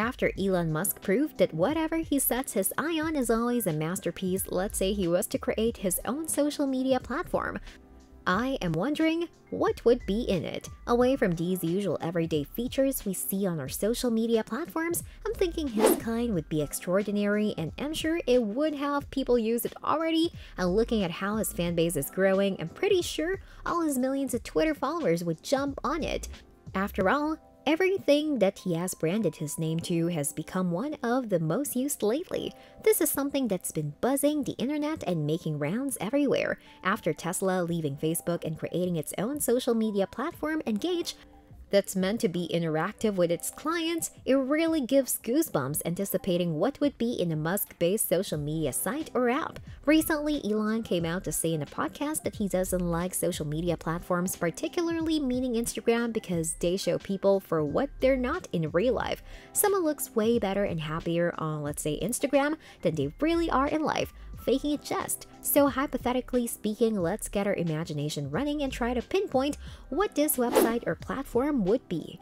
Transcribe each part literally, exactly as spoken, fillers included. After Elon Musk proved that whatever he sets his eye on is always a masterpiece, let's say he was to create his own social media platform. I am wondering what would be in it. Away from these usual everyday features we see on our social media platforms, I'm thinking his kind would be extraordinary, and I'm sure it would have people use it already. And looking at how his fan base is growing, I'm pretty sure all his millions of Twitter followers would jump on it. After all, everything that he has branded his name to has become one of the most used lately. This is something that's been buzzing the internet and making rounds everywhere. After Tesla leaving Facebook and creating its own social media platform, Engage, that's meant to be interactive with its clients, it really gives goosebumps anticipating what would be in a Musk-based social media site or app. Recently, Elon came out to say in a podcast that he doesn't like social media platforms, particularly meaning Instagram, because they show people for what they're not in real life. Someone looks way better and happier on, let's say, Instagram than they really are in life, faking a jest. So hypothetically speaking, let's get our imagination running and try to pinpoint what this website or platform would be.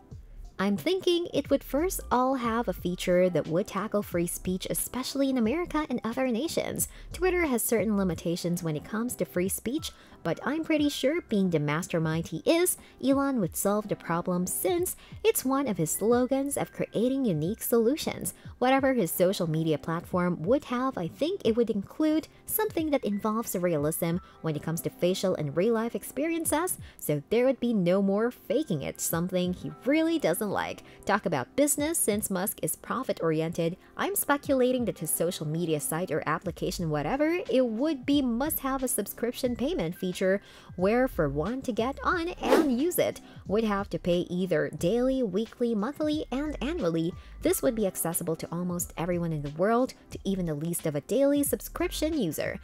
I'm thinking it would first all have a feature that would tackle free speech, especially in America and other nations. Twitter has certain limitations when it comes to free speech, but I'm pretty sure, being the mastermind he is, Elon would solve the problem since it's one of his slogans of creating unique solutions. Whatever his social media platform would have, I think it would include something that involves realism when it comes to facial and real-life experiences, so there would be no more faking it, something he really doesn't like. Talk about business, since Musk is profit-oriented, I'm speculating that his social media site or application, whatever it would be, must have a subscription payment feature where for one to get on and use it would have to pay either daily, weekly, monthly, and annually. This would be accessible to almost everyone in the world, to even the least of a daily subscription user.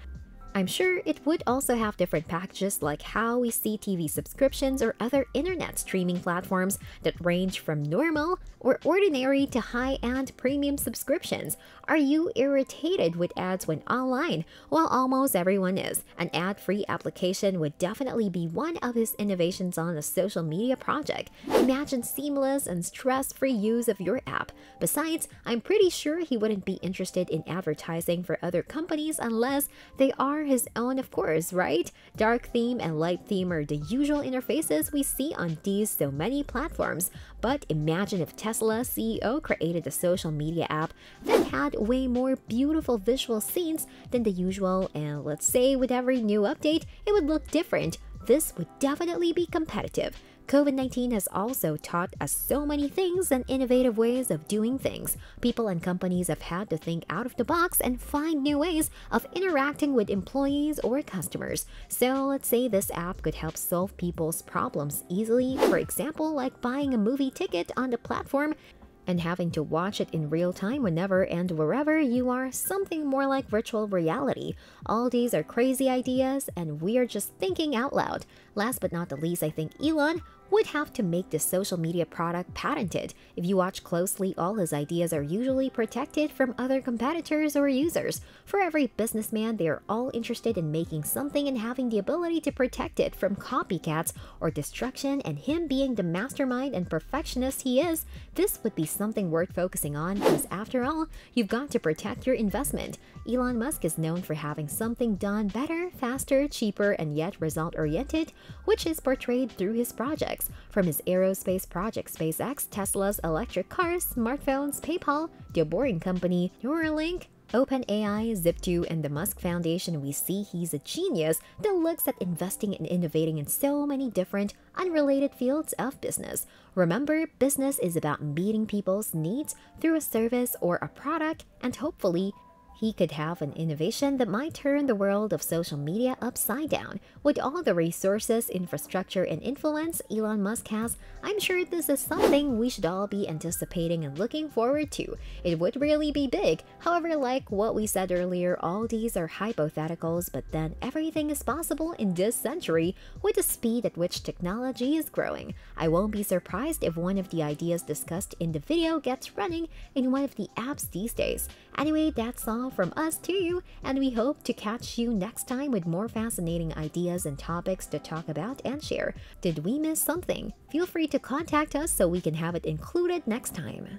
I'm sure it would also have different packages, like how we see T V subscriptions or other internet streaming platforms that range from normal or ordinary to high-end premium subscriptions. Are you irritated with ads when online? Well, almost everyone is. An ad-free application would definitely be one of his innovations on a social media project. Imagine seamless and stress-free use of your app. Besides, I'm pretty sure he wouldn't be interested in advertising for other companies unless they are his own, of course, right? Dark theme and light theme are the usual interfaces we see on these so many platforms. But imagine if Tesla C E O created a social media app that had way more beautiful visual scenes than the usual, and let's say with every new update, it would look different. This would definitely be competitive. COVID nineteen has also taught us so many things and innovative ways of doing things. People and companies have had to think out of the box and find new ways of interacting with employees or customers. So let's say this app could help solve people's problems easily, for example, like buying a movie ticket on the platform and having to watch it in real time whenever and wherever you are, something more like virtual reality. All these are crazy ideas, and we're just thinking out loud. Last but not the least, I think Elon would have to make this social media product patented. If you watch closely, all his ideas are usually protected from other competitors or users. For every businessman, they are all interested in making something and having the ability to protect it from copycats or destruction, and him being the mastermind and perfectionist he is, this would be something worth focusing on, because after all, you've got to protect your investment. Elon Musk is known for having something done better, faster, cheaper, and yet result-oriented, which is portrayed through his projects. From his aerospace project SpaceX, Tesla's electric cars, smartphones, PayPal, The Boring Company, Neuralink, OpenAI, Zip two, and the Musk Foundation, we see he's a genius that looks at investing and innovating in so many different, unrelated fields of business. Remember, business is about meeting people's needs through a service or a product, and hopefully, he could have an innovation that might turn the world of social media upside down. With all the resources, infrastructure, and influence Elon Musk has, I'm sure this is something we should all be anticipating and looking forward to. It would really be big. However, like what we said earlier, all these are hypotheticals, but then everything is possible in this century with the speed at which technology is growing. I won't be surprised if one of the ideas discussed in the video gets running in one of the apps these days. Anyway, that's all from us to you, and we hope to catch you next time with more fascinating ideas and topics to talk about and share. Did we miss something? Feel free to contact us so we can have it included next time.